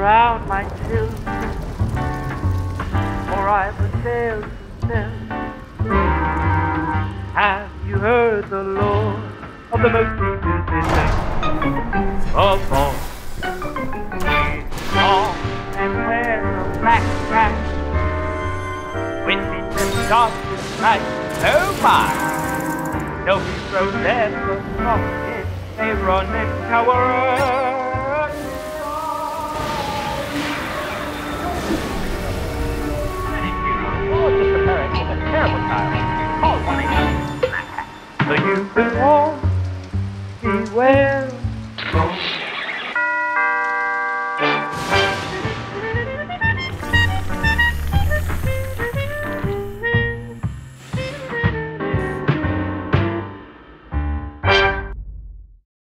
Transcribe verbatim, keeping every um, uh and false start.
around my children, or I would tell them, have you heard the law of the most beautiful of all? All and wear a black dress, with feet as dark as night, no fire, no be protest or soft, they run and cower. So you can walk, beware.